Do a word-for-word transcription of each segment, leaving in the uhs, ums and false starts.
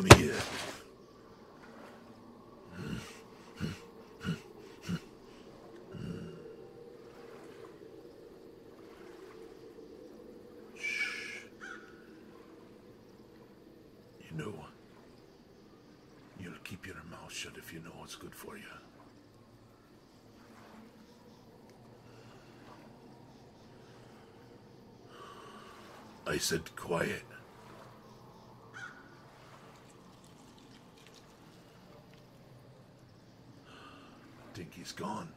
Come here. You know, you'll keep your mouth shut if you know what's good for you. I said quiet. Think he's gone.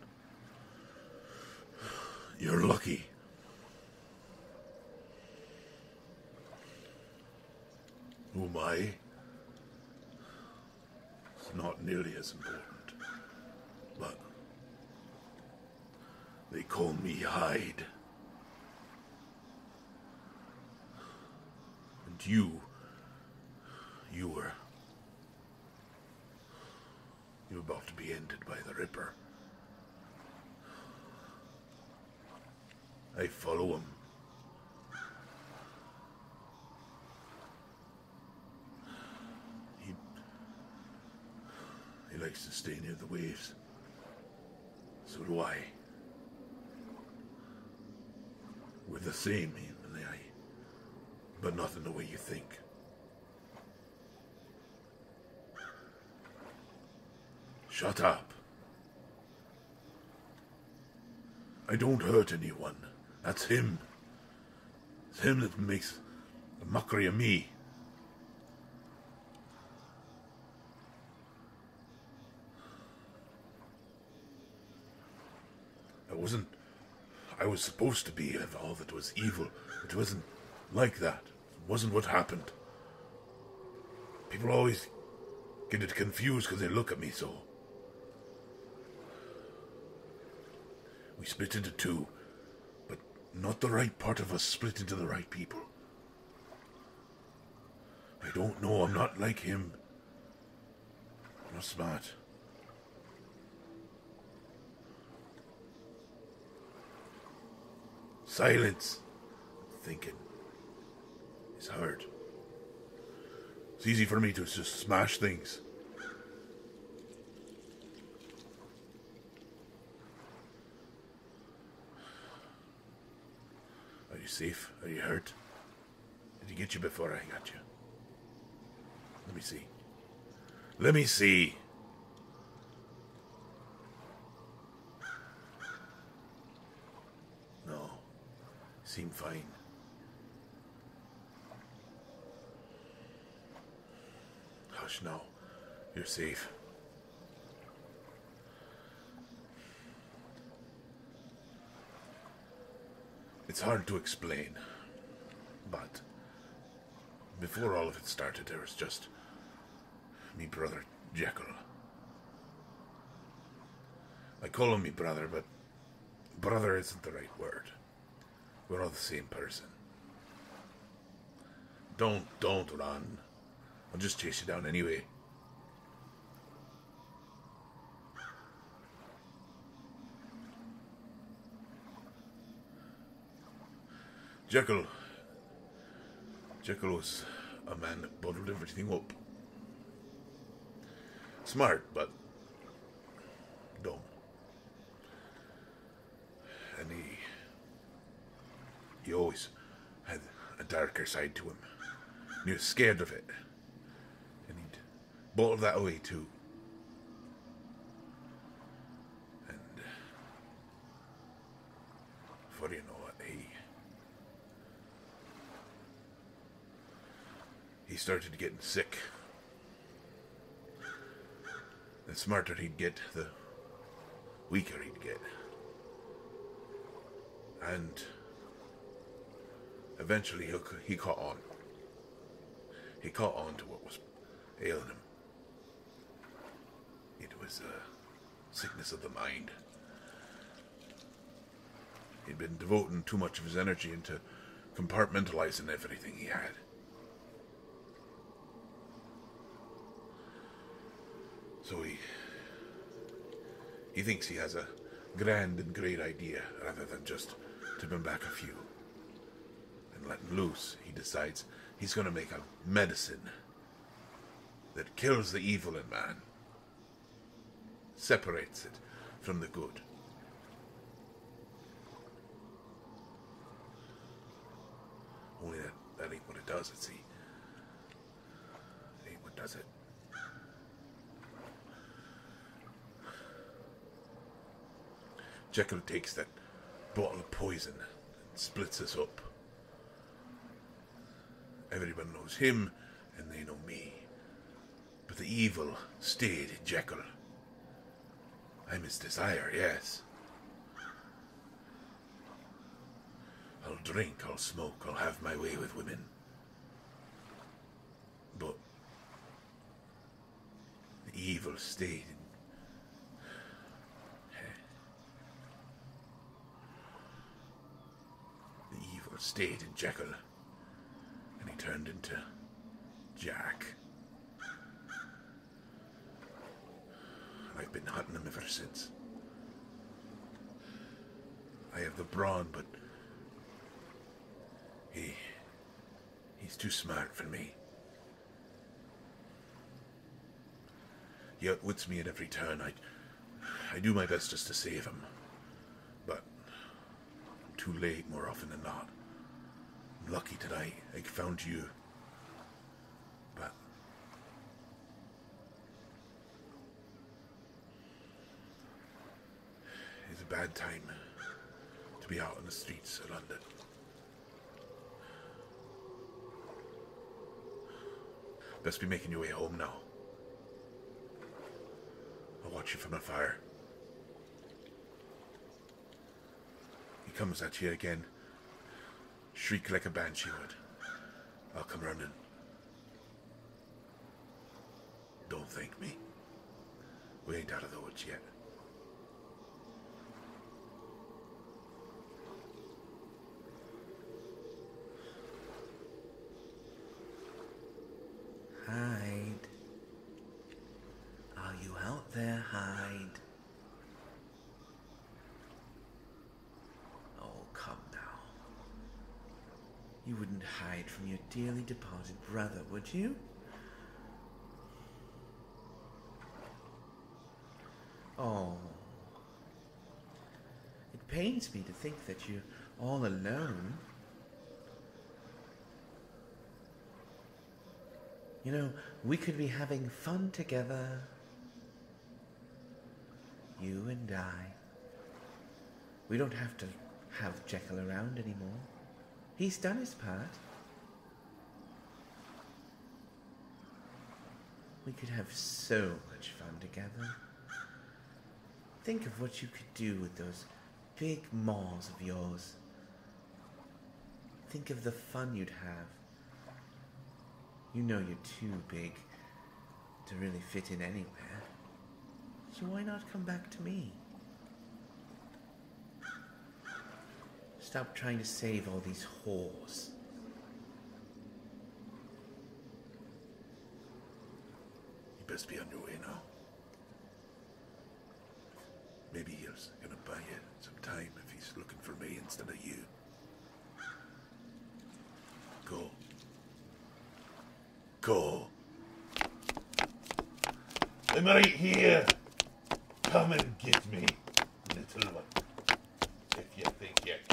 You're lucky. Who am I? It's not nearly as important. But they call me Hyde. And you, you were, you were about to be ended by the Ripper. I follow him. Likes to stay near the waves. So do I. We're the same, but not in the way you think. Shut up. I don't hurt anyone. That's him. It's him that makes a mockery of me. Wasn't I was supposed to be all that was evil. It wasn't like that. It wasn't what happened. People always get it confused because they look at me so. We split into two, but not the right part of us split into the right people. I don't know. I'm not like him. I'm not smart. Silence, I'm thinking, is hard. It's easy for me to just smash things. Are you safe? Are you hurt? Did he get you before I got you? Let me see. Let me see. Seem fine. Hush now. You're safe. It's hard to explain, but before all of it started, there was just me brother Jekyll. I call him me brother, but brother isn't the right word. We're all the same person. Don't, don't run. I'll just chase you down anyway. Jekyll. Jekyll was a man that bottled everything up. Smart, but dumb. And he... He always had a darker side to him. And he was scared of it. And he'd bottle that away too. And before you know it, he... He started getting sick. The smarter he'd get, the weaker he'd get. And... Eventually, he, he caught on. He caught on to what was ailing him. It was a sickness of the mind. He'd been devoting too much of his energy into compartmentalizing everything he had. So he... He thinks he has a grand and great idea, rather than just tipping back a few. Let loose, he decides he's going to make a medicine that kills the evil in man, separates it from the good. Only that, that ain't what it does, it's he. It ain't what does it. Jekyll takes that bottle of poison and splits us up. Everyone knows him, and they know me. But the evil stayed in Jekyll. I'm his desire, yes. I'll drink, I'll smoke, I'll have my way with women. But the evil stayed in stayed in Jekyll, and he turned into Jack. I've been hunting him ever since. I have the brawn, but he he's too smart for me. He outwits me at every turn. I I do my best just to save him, but I'm too late more often than not. Lucky today I found you, but it's a bad time to be out on the streets of London. Best be making your way home now. I'll watch you from afar. He comes at you again. Shriek like a banshee would. I'll come running. Don't thank me. We ain't out of the woods yet. Hyde. Are you out there, Hyde? You wouldn't hide from your dearly departed brother, would you? Oh. It pains me to think that you're all alone. You know, we could be having fun together. You and I. We don't have to have Jekyll around anymore. He's done his part. We could have so much fun together. Think of what you could do with those big maws of yours. Think of the fun you'd have. You know you're too big to really fit in anywhere. So why not come back to me? Stop trying to save all these whores. You best be on your way now. Maybe he's gonna buy you some time if he's looking for me instead of you. Go. Go. I'm right here. Come and get me, little one. If you think you